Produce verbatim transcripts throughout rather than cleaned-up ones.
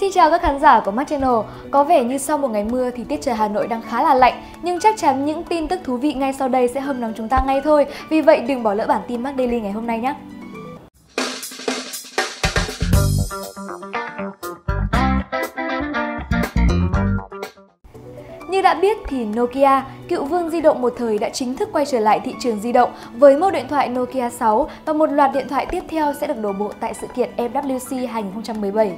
Xin chào các khán giả của Max Channel. Có vẻ như sau một ngày mưa thì tiết trời Hà Nội đang khá là lạnh, nhưng chắc chắn những tin tức thú vị ngay sau đây sẽ hâm nóng chúng ta ngay thôi. Vì vậy đừng bỏ lỡ bản tin Max Daily ngày hôm nay nhé. Như đã biết thì Nokia, cựu vương di động một thời, đã chính thức quay trở lại thị trường di động với mẫu điện thoại Nokia sáu và một loạt điện thoại tiếp theo sẽ được đổ bộ tại sự kiện em vê kép xê hai không một bảy.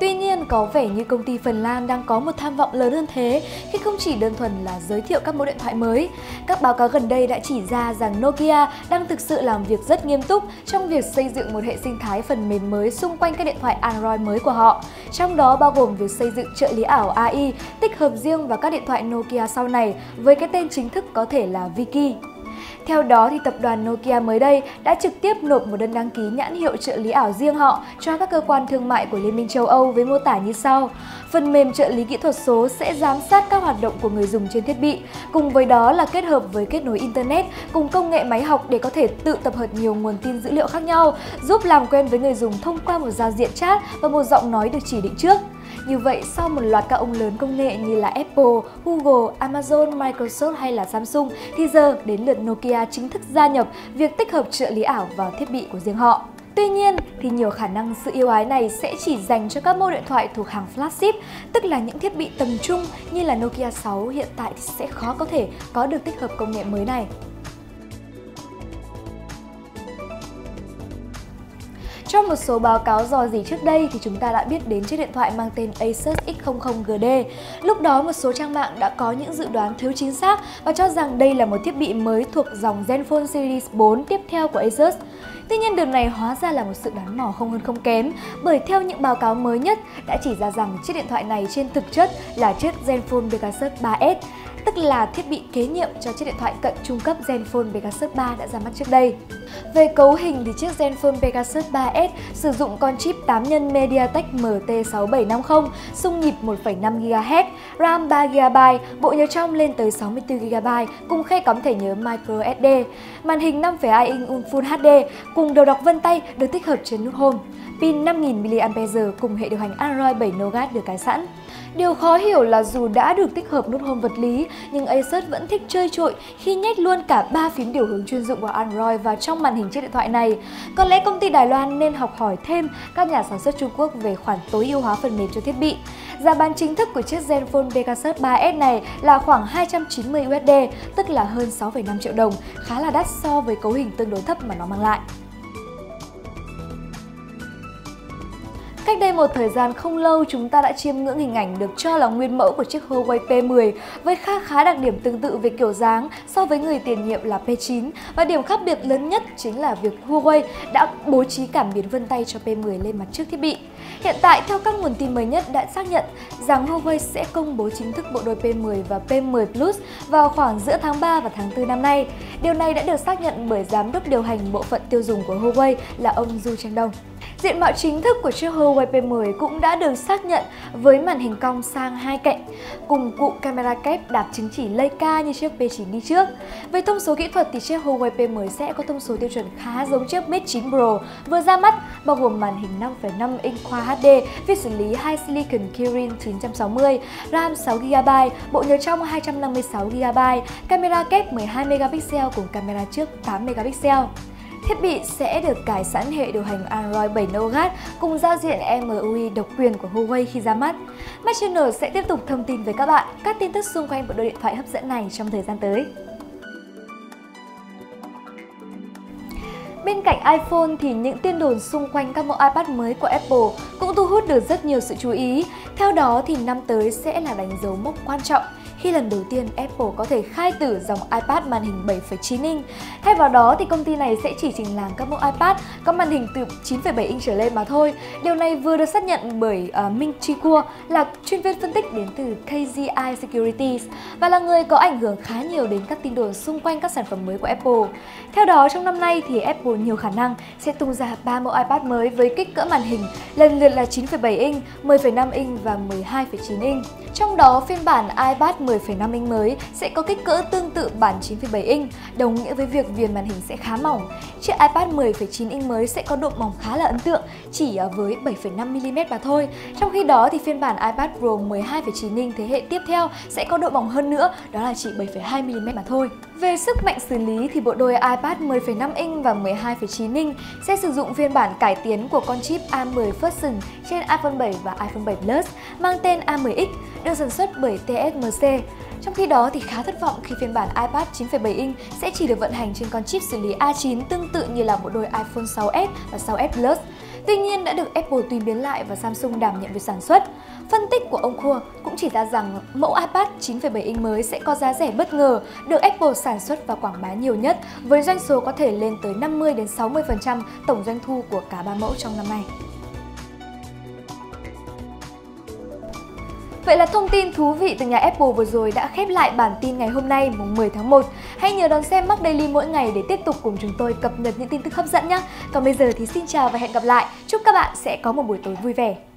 Tuy nhiên, có vẻ như công ty Phần Lan đang có một tham vọng lớn hơn thế khi không chỉ đơn thuần là giới thiệu các mẫu điện thoại mới. Các báo cáo gần đây đã chỉ ra rằng Nokia đang thực sự làm việc rất nghiêm túc trong việc xây dựng một hệ sinh thái phần mềm mới xung quanh các điện thoại Android mới của họ, trong đó bao gồm việc xây dựng trợ lý ảo a i tích hợp riêng vào các điện thoại Nokia sau này với cái tên tên chính thức có thể là Viki. Theo đó thì tập đoàn Nokia mới đây đã trực tiếp nộp một đơn đăng ký nhãn hiệu trợ lý ảo riêng họ cho các cơ quan thương mại của Liên minh châu Âu với mô tả như sau: phần mềm trợ lý kỹ thuật số sẽ giám sát các hoạt động của người dùng trên thiết bị, cùng với đó là kết hợp với kết nối internet cùng công nghệ máy học để có thể tự tập hợp nhiều nguồn tin dữ liệu khác nhau, giúp làm quen với người dùng thông qua một giao diện chat và một giọng nói được chỉ định trước. Như vậy, sau một loạt các ông lớn công nghệ như là Apple, Google, Amazon, Microsoft hay là Samsung thì giờ đến lượt Nokia chính thức gia nhập việc tích hợp trợ lý ảo vào thiết bị của riêng họ. Tuy nhiên thì nhiều khả năng sự yêu ái này sẽ chỉ dành cho các mẫu điện thoại thuộc hàng flagship, tức là những thiết bị tầm trung như là Nokia sáu hiện tại thì sẽ khó có thể có được tích hợp công nghệ mới này. Trong một số báo cáo dò dỉ trước đây thì chúng ta đã biết đến chiếc điện thoại mang tên Asus X không không G D. Lúc đó một số trang mạng đã có những dự đoán thiếu chính xác và cho rằng đây là một thiết bị mới thuộc dòng Zenfone Series bốn tiếp theo của Asus. Tuy nhiên điều này hóa ra là một sự đoán mò không hơn không kém, bởi theo những báo cáo mới nhất đã chỉ ra rằng chiếc điện thoại này trên thực chất là chiếc Zenfone Pegasus ba S, tức là thiết bị kế nhiệm cho chiếc điện thoại cận trung cấp Zenfone Pegasus ba đã ra mắt trước đây. Về cấu hình thì chiếc Zenfone Pegasus ba S sử dụng con chip tám nhân MediaTek M T sáu bảy năm không, xung nhịp một phẩy năm gigahertz, RAM ba gi ga bai, bộ nhớ trong lên tới sáu mươi tư gi ga bai, cùng khe cắm thẻ nhớ microSD, màn hình năm phẩy hai inch Full hát đê, cùng đầu đọc vân tay được tích hợp trên nút Home, pin năm nghìn mili am pe giờ cùng hệ điều hành Android bảy Nougat được cài sẵn. Điều khó hiểu là dù đã được tích hợp nút Home vật lý, nhưng Asus vẫn thích chơi trội khi nhét luôn cả ba phím điều hướng chuyên dụng của Android vào trong màn hình chiếc điện thoại này. Có lẽ công ty Đài Loan nên học hỏi thêm các nhà sản xuất Trung Quốc về khoản tối ưu hóa phần mềm cho thiết bị. Giá bán chính thức của chiếc Zenfone Pegasus ba S này là khoảng hai trăm chín mươi đô la, tức là hơn sáu phẩy năm triệu đồng, khá là đắt so với cấu hình tương đối thấp mà nó mang lại. Cách đây một thời gian không lâu, chúng ta đã chiêm ngưỡng hình ảnh được cho là nguyên mẫu của chiếc Huawei P mười với khá khá đặc điểm tương tự về kiểu dáng so với người tiền nhiệm là P chín, và điểm khác biệt lớn nhất chính là việc Huawei đã bố trí cảm biến vân tay cho P mười lên mặt trước thiết bị. Hiện tại, theo các nguồn tin mới nhất đã xác nhận rằng Huawei sẽ công bố chính thức bộ đôi P mười và P mười Plus vào khoảng giữa tháng ba và tháng tư năm nay. Điều này đã được xác nhận bởi giám đốc điều hành bộ phận tiêu dùng của Huawei là ông Zhu Chengdong. Diện mạo chính thức của chiếc Huawei P mười cũng đã được xác nhận với màn hình cong sang hai cạnh, cùng cụm camera kép đạt chứng chỉ Leica như chiếc P chín đi trước. Về thông số kỹ thuật thì chiếc Huawei P mười sẽ có thông số tiêu chuẩn khá giống chiếc Mate chín Pro vừa ra mắt, bao gồm màn hình năm phẩy năm inch Quad hát đê với xử lý HiSilicon Kirin chín trăm sáu mươi, RAM sáu gi ga bai, bộ nhớ trong hai trăm năm mươi sáu gi ga bai, camera kép mười hai megapixel cùng camera trước tám megapixel. Thiết bị sẽ được cài sẵn hệ điều hành Android bảy Nougat cùng giao diện e em u i độc quyền của Huawei khi ra mắt. Max Channel sẽ tiếp tục thông tin với các bạn các tin tức xung quanh bộ đôi điện thoại hấp dẫn này trong thời gian tới. Bên cạnh iPhone thì những tin đồn xung quanh các mẫu iPad mới của Apple cũng thu hút được rất nhiều sự chú ý. Theo đó thì năm tới sẽ là đánh dấu mốc quan trọng khi lần đầu tiên Apple có thể khai tử dòng iPad màn hình bảy phẩy chín inch. Thay vào đó thì công ty này sẽ chỉ trình làng các mẫu iPad có màn hình từ chín phẩy bảy inch trở lên mà thôi. Điều này vừa được xác nhận bởi uh, Ming-Chi Kuo, là chuyên viên phân tích đến từ ca giê i Securities và là người có ảnh hưởng khá nhiều đến các tin đồn xung quanh các sản phẩm mới của Apple. Theo đó, trong năm nay thì Apple nhiều khả năng sẽ tung ra ba mẫu iPad mới với kích cỡ màn hình lần lượt là chín phẩy bảy inch, mười phẩy năm inch và mười hai phẩy chín inch. Trong đó, phiên bản iPad mười phẩy năm inch mới sẽ có kích cỡ tương tự bản chín phẩy bảy inch, đồng nghĩa với việc viền màn hình sẽ khá mỏng. Chiếc iPad mười phẩy chín inch mới sẽ có độ mỏng khá là ấn tượng, chỉ với bảy phẩy năm mi li mét mà thôi. Trong khi đó thì phiên bản iPad Pro mười hai phẩy chín inch thế hệ tiếp theo sẽ có độ mỏng hơn nữa, đó là chỉ bảy phẩy hai mi li mét mà thôi. Về sức mạnh xử lý thì bộ đôi iPad mười phẩy năm inch và mười hai phẩy chín inch sẽ sử dụng phiên bản cải tiến của con chip A mười Fusion trên iPhone bảy và iPhone bảy Plus mang tên A mười X, được sản xuất bởi tê ét em xê. Trong khi đó thì khá thất vọng khi phiên bản iPad chín phẩy bảy inch sẽ chỉ được vận hành trên con chip xử lý A chín tương tự như là bộ đôi iPhone sáu S và sáu S Plus. Tuy nhiên đã được Apple tùy biến lại và Samsung đảm nhận việc sản xuất. Phân tích của ông Kuo cũng chỉ ra rằng mẫu iPad chín phẩy bảy inch mới sẽ có giá rẻ bất ngờ, được Apple sản xuất và quảng bá nhiều nhất, với doanh số có thể lên tới năm mươi đến sáu mươi phần trăm tổng doanh thu của cả ba mẫu trong năm nay. Vậy là thông tin thú vị từ nhà Apple vừa rồi đã khép lại bản tin ngày hôm nay mùng mười tháng một. Hãy nhớ đón xem Mac Daily mỗi ngày để tiếp tục cùng chúng tôi cập nhật những tin tức hấp dẫn nhé. Còn bây giờ thì xin chào và hẹn gặp lại. Chúc các bạn sẽ có một buổi tối vui vẻ.